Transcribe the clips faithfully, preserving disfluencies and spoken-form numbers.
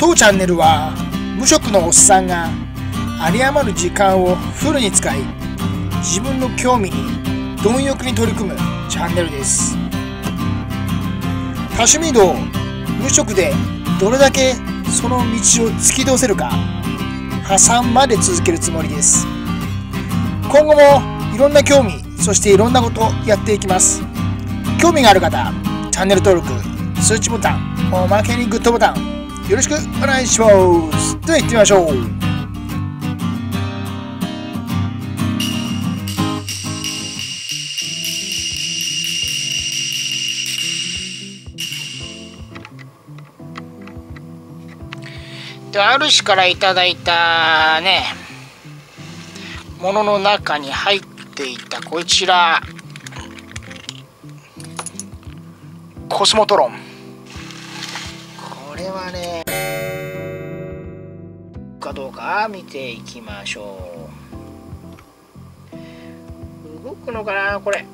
当チャンネルは無職のおっさんが有り余る時間をフルに使い、自分の興味に貪欲に取り組むチャンネルです。多趣味道無職でどれだけその道を突き通せるか、破産まで続けるつもりです。今後もいろんな興味、そしていろんなことやっていきます。興味がある方、チャンネル登録、通知ボタン、おまけにグッドボタンよろしくお願いします。では行ってみましょう。ある氏からいただいたね、ものの中に入っていたこちらコスモトロン、これはねかどうか見ていきましょう。動くのかなこれ。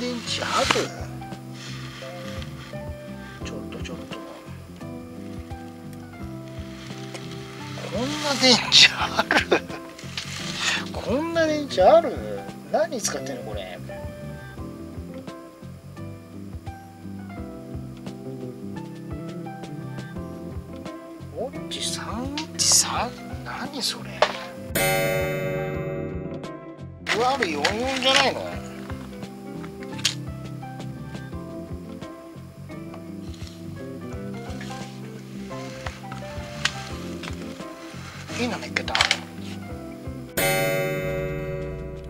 電池ある？ちょっとちょっとこんな電池あるこんな電池ある。何使ってんのこれ。オッチさん、オッチさん、何それ。ユーアールよんじゅうよんじゃないの。いいの見っけた。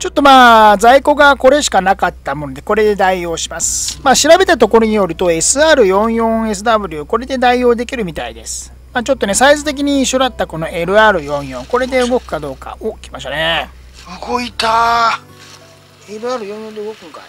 ちょっとまあ在庫がこれしかなかったもので、これで代用します。まあ調べたところによると エスアールよんじゅうよんエスダブリュー、 これで代用できるみたいです。まあ、ちょっとねサイズ的に一緒だったこの エルアールよんじゅうよん、 これで動くかどうか。お、来ましたね。動いたー。 エルアールよんじゅうよん で動くんかい。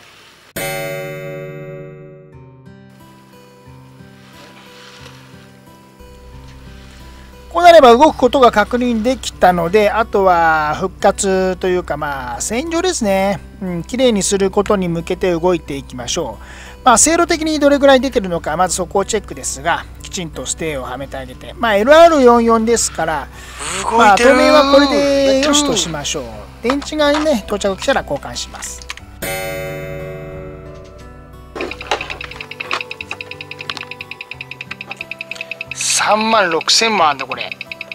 こうなれば動くことが確認できたので、あとは復活というか、まあ洗浄ですね。うん、きれいにすることに向けて動いていきましょう。まあ精度的にどれぐらい出てるのか、まずそこをチェックですが、きちんとステーをはめてあげて、まあ エルアールよんじゅうよん ですから、まあ当面はこれでよしとしましょう。電池がね到着したら交換します。さんまんろくせんもあんだこれ。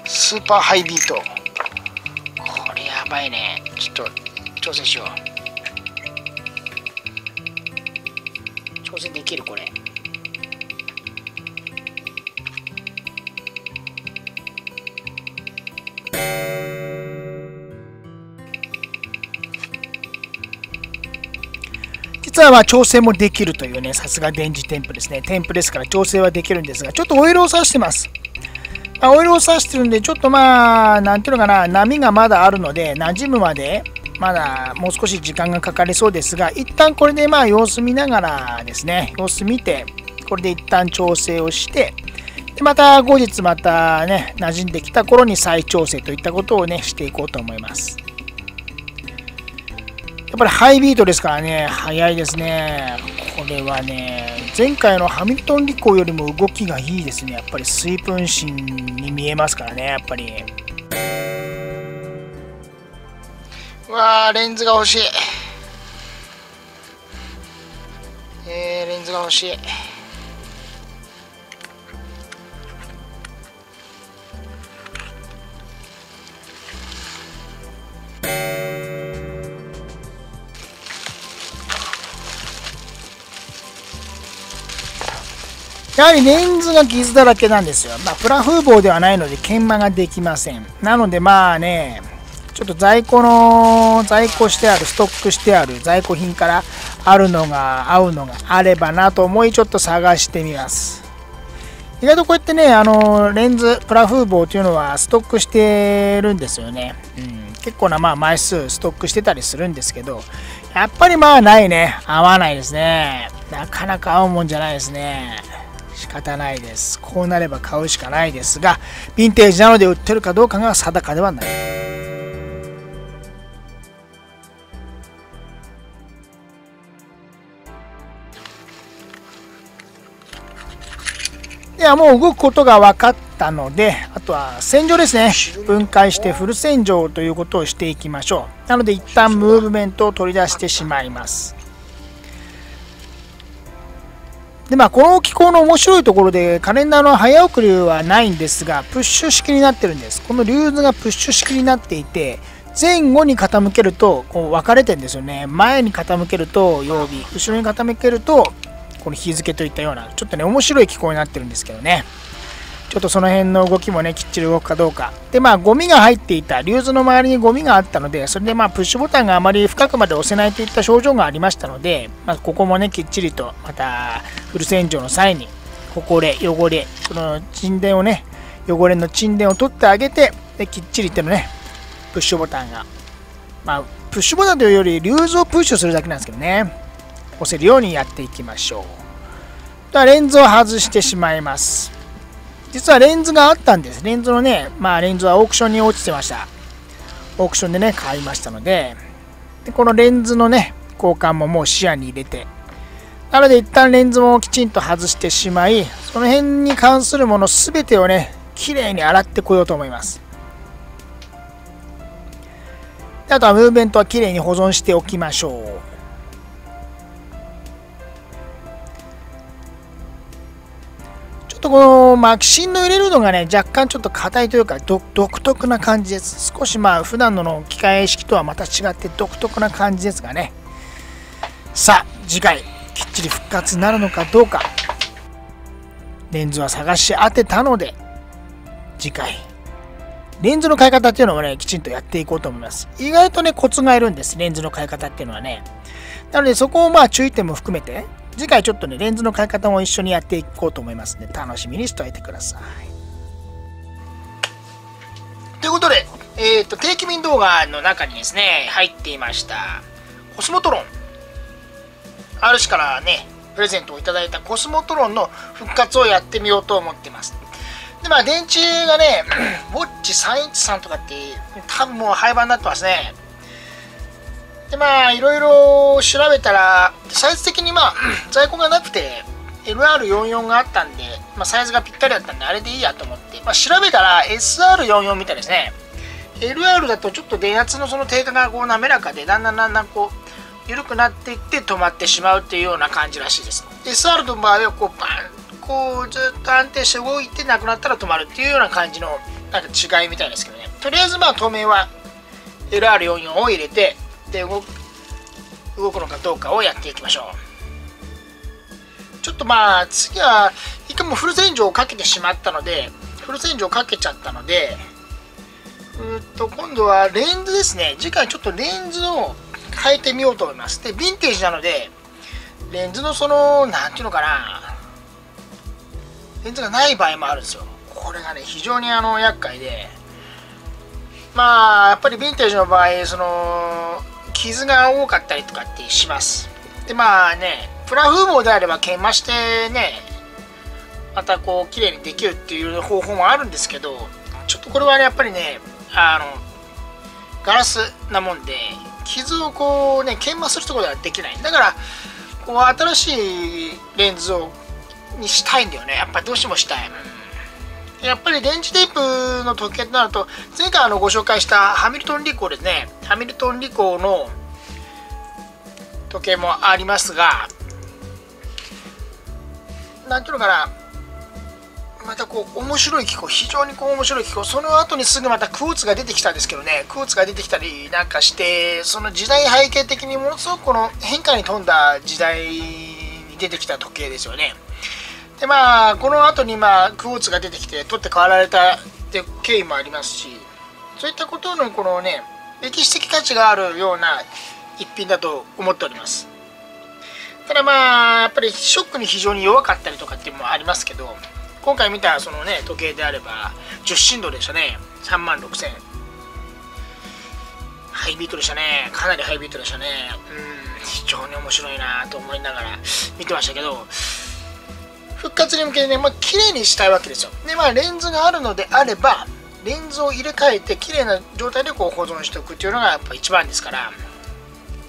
スーパーハイビート、これやばいね。ちょっと調整しよう。調整できるこれ。実はまあ調整もできるというね、さすが電磁テンプですね。テンプですから調整はできるんですが、ちょっとオイルを差してます。まあ、オイルを差してるんで、ちょっとまあ、なんていうのかな、波がまだあるので、馴染むまで、まだもう少し時間がかかりそうですが、一旦これでまあ、様子見ながらですね、様子見て、これで一旦調整をして、でまた後日またね、馴染んできた頃に再調整といったことをね、していこうと思います。やっぱりハイビートですからね、速いですね。これはね、前回のハミルトンリコよりも動きがいいですね。やっぱり水分芯に見えますからね、やっぱり。うわー、レンズが欲しい。えー、レンズが欲しい。やはりレンズが傷だらけなんですよ。まあ、プラ風防ではないので研磨ができません。なのでまあね、ちょっと在庫の、在庫してある、ストックしてある在庫品からあるのが、合うのがあればなと思い、ちょっと探してみます。意外とこうやってね、あの、レンズ、プラ風防というのはストックしてるんですよね。うん、結構なまあ枚数ストックしてたりするんですけど、やっぱりまあないね。合わないですね。なかなか合うもんじゃないですね。し方ないです。こうなれば買うしかないですが、ヴィンテージなので売ってるかどうかが定かではない。ではもう動くことが分かったので、あとは洗浄ですね。分解してフル洗浄ということをしていきましょう。なので一旦ムーブメントを取り出してしまいます。でまあ、この機構の面白いところでカレンダーの早送りはないんですが、プッシュ式になってるんです。このリューズがプッシュ式になっていて、前後に傾けるとこう分かれてるんですよね。前に傾けると曜日、後ろに傾けるとこの日付といったような、ちょっとね面白い機構になってるんですけどね。ちょっとその辺の動きもねきっちり動くかどうか。でまあゴミが入っていた、リューズの周りにゴミがあったので、それでまあプッシュボタンがあまり深くまで押せないといった症状がありましたので、まあ、ここもねきっちりとまたフル洗浄の際にほこれ汚れ、その沈殿をね、汚れの沈殿を取ってあげて、できっちりとねプッシュボタンが、まあ、プッシュボタンというよりリューズをプッシュするだけなんですけどね、押せるようにやっていきましょう。ではレンズを外してしまいます。実はレンズがあったんです。レンズのね、まあレンズはオークションに落ちてました。オークションでね、買いましたので、でこのレンズのね、交換ももう視野に入れて、なので一旦レンズもきちんと外してしまい、その辺に関するもの全てをね、きれいに洗ってこようと思います。であとはムーブメントはきれいに保存しておきましょう。このマキシンの入れるのがね、若干ちょっと硬いというか独特な感じです。少しまあ普段の機械式とはまた違って独特な感じですがね。さあ次回きっちり復活なるのかどうか、レンズは探し当てたので、次回レンズの買い方っていうのもねきちんとやっていこうと思います。意外とねコツがいるんです、レンズの買い方っていうのはね。なのでそこをまあ注意点も含めて、次回ちょっとねレンズの買い方も一緒にやっていこうと思いますので、楽しみにしておいてください。ということで、えー、と定期便動画の中にですね入っていましたコスモトロン、アールシーからねプレゼントをいただいたコスモトロンの復活をやってみようと思ってます。でまあ電池がねウォッチさんいちさんとかって多分もう廃盤になってますね。でまあいろいろ調べたら、サイズ的にまあ在庫がなくて エルアールよんじゅうよん があったんで、まあ、サイズがぴったりだったんであれでいいやと思って、まあ、調べたら エスアールよんじゅうよん みたいですね。 エルアール だとちょっと電圧のその低下がこう滑らかで、だんだんだんだんこう緩くなっていって止まってしまうっていうような感じらしいです。 エスアール の場合はこうバンこうずっと安定して動いてなくなったら止まるっていうような感じのなんか違いみたいですけどね。とりあえずまあ当面は エルアールよんじゅうよん を入れて、で動く、動くのかどうかをやっていきましょう。ちょっとまあ次は一回もフル洗浄をかけてしまったので、フル洗浄をかけちゃったので、うーっと今度はレンズですね。次回ちょっとレンズを変えてみようと思います。でヴィンテージなのでレンズのその何ていうのかな、レンズがない場合もあるんですよ。これがね非常にあの厄介で、まあやっぱりヴィンテージの場合その傷が多かったりとかってします。でまあねプラ風貌であれば研磨してねまたこう綺麗にできるっていう方法もあるんですけど、ちょっとこれはねやっぱりねあのガラスなもんで傷をこうね研磨するところではできない。だからこう新しいレンズをにしたいんだよね、やっぱりどうしてもしたい。やっぱり電池テープの時計となると、前回あのご紹介したハミルトンリコーですね。ハミルトンリコーの時計もありますが、なんていうのかな、またこう面白い機構、非常にこう面白い機構、その後にすぐまたクォーツが出てきたんですけどね、クォーツが出てきたりなんかして、その時代背景的にものすごくこの変化に富んだ時代に出てきた時計ですよね。でまあこの後にまあクォーツが出てきて取って代わられたっていう経緯もありますし、そういったことのこのね歴史的価値があるような一品だと思っております。ただまあやっぱりショックに非常に弱かったりとかっていうのもありますけど、今回見たそのね時計であればじゅう振動でしたね。さんまんろくせんハイビートでしたね。かなりハイビートでしたね。うん非常に面白いなと思いながら見てましたけど、復活に向けてね、まあ、綺麗にしたいわけですよ。で、まあ、レンズがあるのであれば、レンズを入れ替えて綺麗な状態でこう保存しておくっていうのがやっぱ一番ですから、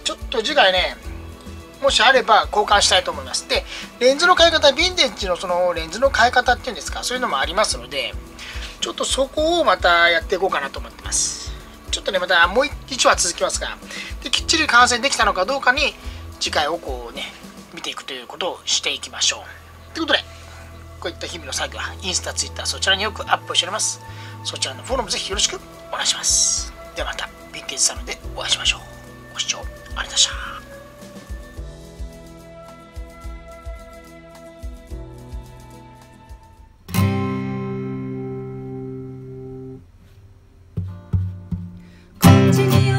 ちょっと次回ね、もしあれば交換したいと思います。で、レンズの買い方、ヴィンテージのそのレンズの買い方っていうんですか、そういうのもありますので、ちょっとそこをまたやっていこうかなと思ってます。ちょっとね、またもういちわ続きますが、できっちり完成できたのかどうかに、次回をこうね、見ていくということをしていきましょう。ということで、こういった日々の作業は、インスタ、ツイッター、そちらによくアップしております。そちらのフォローもぜひよろしくお願いします。ではまた、ヴィンテージサロンでお会いしましょう。ご視聴ありがとうございました。Continue.